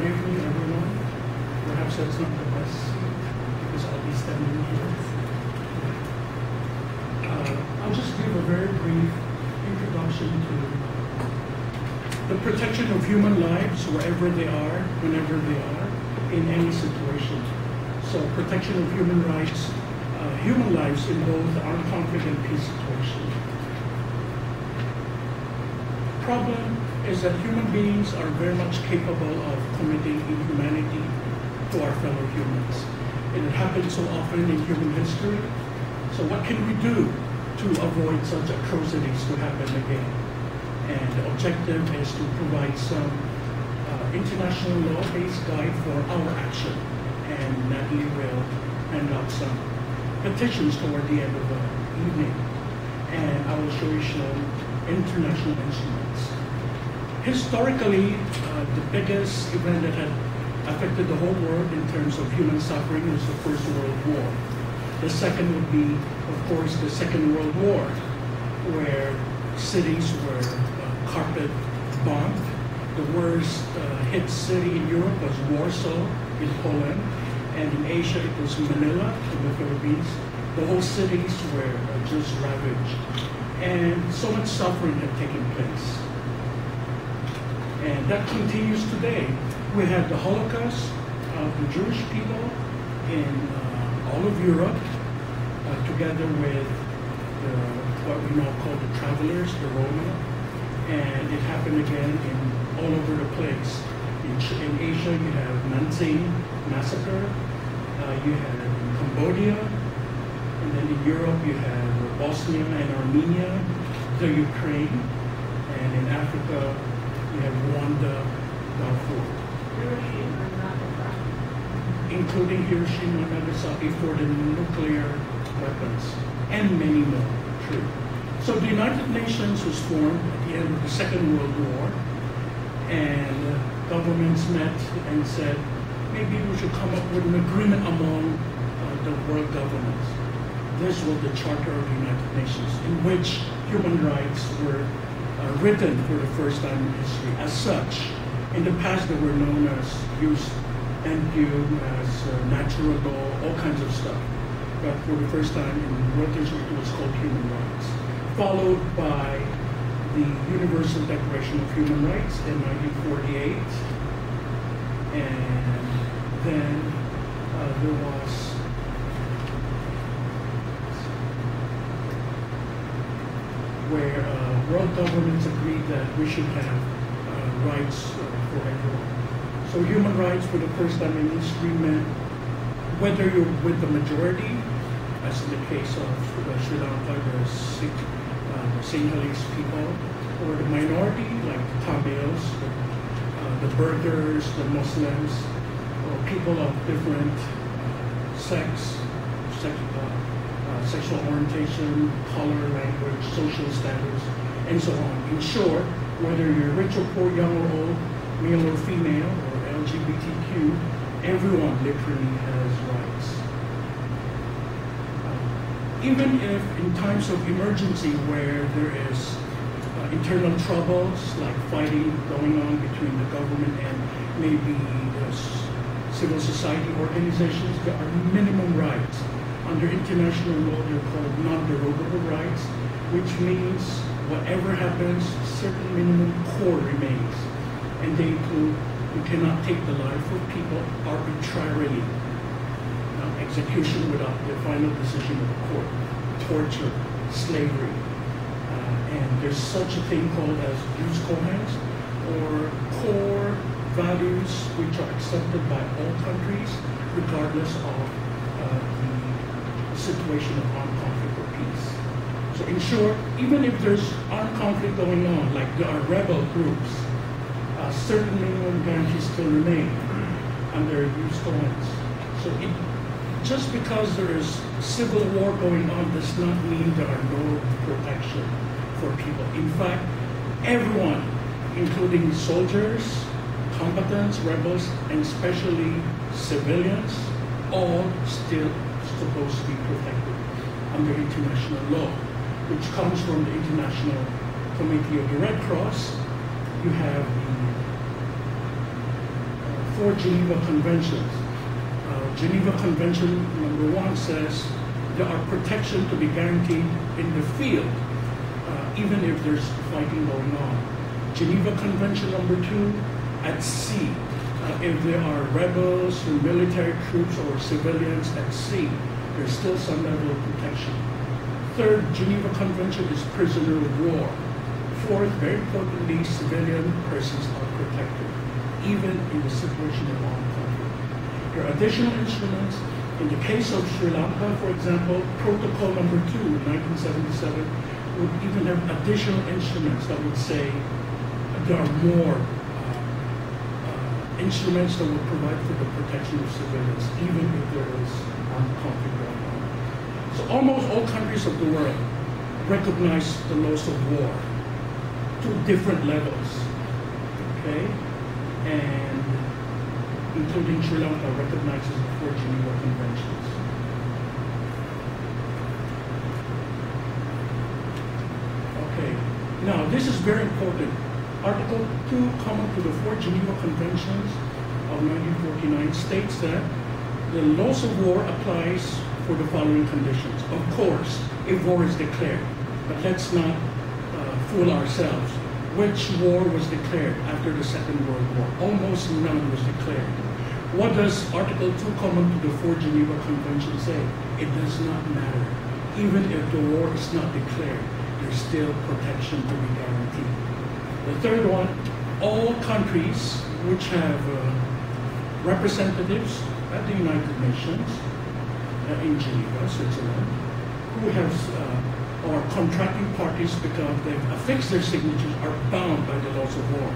Good evening, everyone. Perhaps that's not the best because I'll be standing here. I'll just give a very brief introduction to the protection of human lives wherever they are, whenever they are, in any situation. So protection of human rights, human lives in both armed conflict and peace situations. The problem is that human beings are very much capable of committing inhumanity to our fellow humans. And it happens so often in human history. So what can we do to avoid such atrocities to happen again? And the objective is to provide some international law-based guide for our action. And Natalie will hand out some petitions toward the end of the evening. And I will show you some international instruments. Historically, the biggest event that had affected the whole world in terms of human suffering was the First World War. The second would be, of course, the Second World War, where cities were carpet bombed. The worst hit city in Europe was Warsaw in Poland, and in Asia it was Manila in the Philippines. The whole cities were just ravaged. And so much suffering had taken place. And that continues today. We had the Holocaust of the Jewish people in all of Europe, together with what we now call the travelers, the Roma. And it happened again in all over the place. In Asia, you have Nanjing massacre. You had in Cambodia. And then in Europe, you have Bosnia and Armenia, the Ukraine, and in Africa, we have Rwanda, Darfur. Hiroshima and Nagasaki. Including Hiroshima and Nagasaki for the nuclear weapons, and many more, true. So the United Nations was formed at the end of the Second World War, and governments met and said, maybe we should come up with an agreement among the world governments. This was the Charter of the United Nations, in which human rights were written for the first time in history. As such, in the past they were known as use and view, as natural law, all kinds of stuff. But for the first time in world history, it was called human rights, followed by the Universal Declaration of Human Rights in 1948, and then there was. Where world governments agreed that we should have rights for everyone. So human rights for the first time in history meant whether you're with the majority, as in the case of Sri Lanka, the Sikh, the Sinhalese people, or the minority, like the Tamils, the Berbers, the Muslims, or people of different sexual orientation, color, language, social status, and so on. In short, whether you're rich or poor, young or old, male or female, or LGBTQ, everyone literally has rights. Even if in times of emergency where there is internal troubles, like fighting going on between the government and maybe the civil society organizations, there are minimum rights. Under international law, they're called non-derogable rights, which means whatever happens, certain minimum core remains. And they include, you cannot take the life of people arbitrarily. Execution without the final decision of the court. Torture, slavery. And there's such a thing called as jus cogens, or core values which are accepted by all countries, regardless of situation of armed conflict or peace. So in short, even if there's armed conflict going on, like there are rebel groups, certain minimum guarantees still remain under use covenants. So just because there is civil war going on does not mean there are no protection for people. In fact, everyone, including soldiers, combatants, rebels, and especially civilians, all still supposed to be protected under international law, which comes from the International Committee of the Red Cross. You have the four Geneva Conventions. Geneva Convention number 1 says there are protections to be guaranteed in the field, even if there's fighting going on. Geneva Convention number 2, at sea, if there are rebels or military troops or civilians at sea, there's still some level of protection. Third Geneva Convention is prisoner of war. Fourth, very importantly, civilian persons are protected, even in the situation of armed conflict. There are additional instruments. In the case of Sri Lanka, for example, Protocol Number 2, 1977, would even have additional instruments that would say there are more instruments that would provide for the protection of civilians, even if there is armed conflict going on. So almost all countries of the world recognize the loss of war to different levels, okay? And including Sri Lanka recognizes the four Geneva Conventions. Okay, now this is very important. Article 2, common to the four Geneva Conventions of 1949, states that the loss of war applies for the following conditions. Of course, if war is declared, but let's not fool ourselves. Which war was declared after the Second World War? Almost none was declared. What does Article 2, common to the four Geneva Conventions say? It does not matter. Even if the war is not declared, there's still protection to be guaranteed. The third one, all countries which have representatives at the United Nations in Geneva, Switzerland, who have or contracting parties, because they've affixed their signatures, are bound by the laws of war.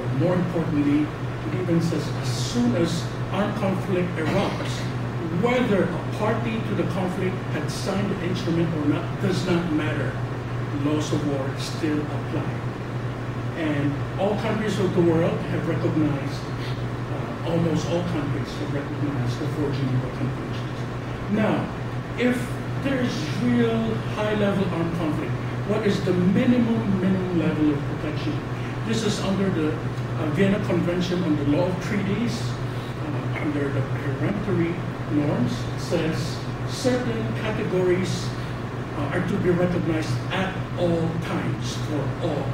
But more importantly, it even says as soon as armed conflict erupts, whether a party to the conflict had signed the instrument or not does not matter. The laws of war still apply. And all countries of the world have recognized, almost all countries have recognized the four Geneva Conventions. Now, if there is real high-level armed conflict, what is the minimum level of protection? This is under the Vienna Convention on the Law of Treaties, under the peremptory norms. It says certain categories are to be recognized at all times for all.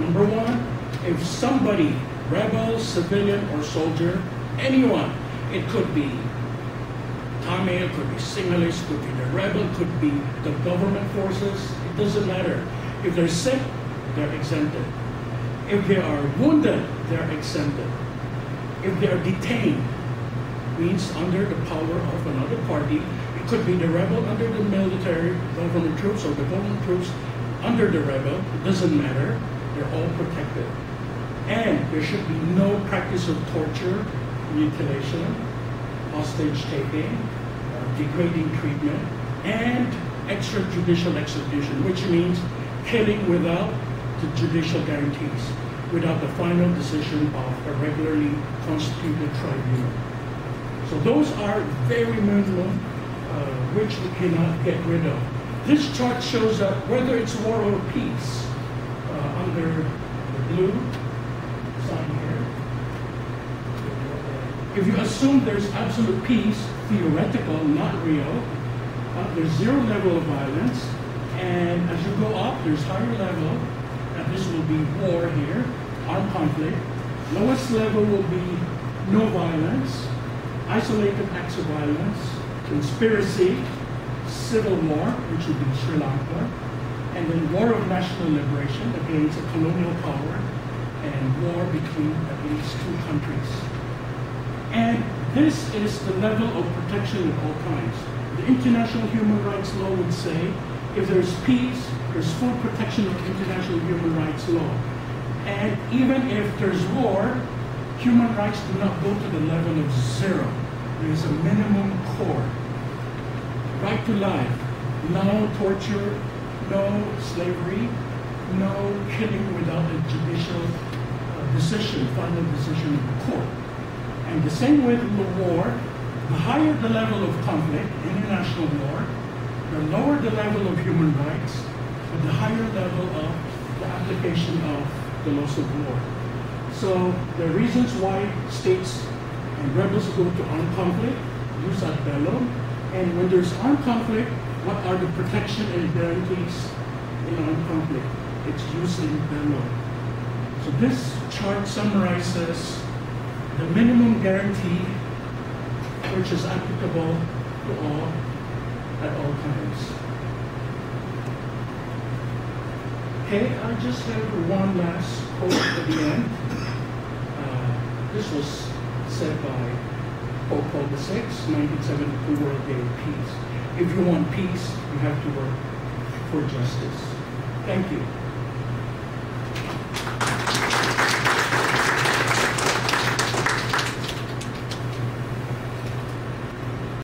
Number one, if somebody, rebel, civilian, or soldier, anyone, it could be Tamil, could be Sinhalese, could be the rebel, could be the government forces, it doesn't matter. If they're sick, they're exempted. If they are wounded, they're exempted. If they are detained, means under the power of another party, it could be the rebel under the military, government troops, or the government troops under the rebel, it doesn't matter, they're all protected. And there should be no practice of torture, mutilation, hostage taking, degrading treatment, and extrajudicial execution, which means killing without the judicial guarantees, without the final decision of a regularly constituted tribunal. So those are very minimal, which we cannot get rid of. This chart shows up whether it's war or peace, under the blue sign here. If you assume there's absolute peace, theoretical, not real, there's zero level of violence, and as you go up, there's higher level, and this will be war here, armed conflict. Lowest level will be no violence, isolated acts of violence, conspiracy, civil war, which would be Sri Lanka, and then war of national liberation against a colonial power, and war between at least two countries. And this is the level of protection at all times. The international human rights law would say, if there's peace, there's full protection of international human rights law. And even if there's war, human rights do not go to the level of zero. There is a minimum core. Right to life, no torture, no slavery, no killing without a judicial decision, final decision of the court. And the same way with the war, the higher the level of conflict, international war, the lower the level of human rights, but the higher level of the application of the laws of war. So the reasons why states and rebels go to armed conflict, use ad bellum, and when there's armed conflict, what are the protection and guarantees in armed conflict? It's used in the law. So this chart summarizes the minimum guarantee which is applicable to all at all times. Okay, I just have one last quote at the end. This was said by Pope Paul VI, 1972 World Day of Peace. If you want peace, you have to work for justice. Thank you.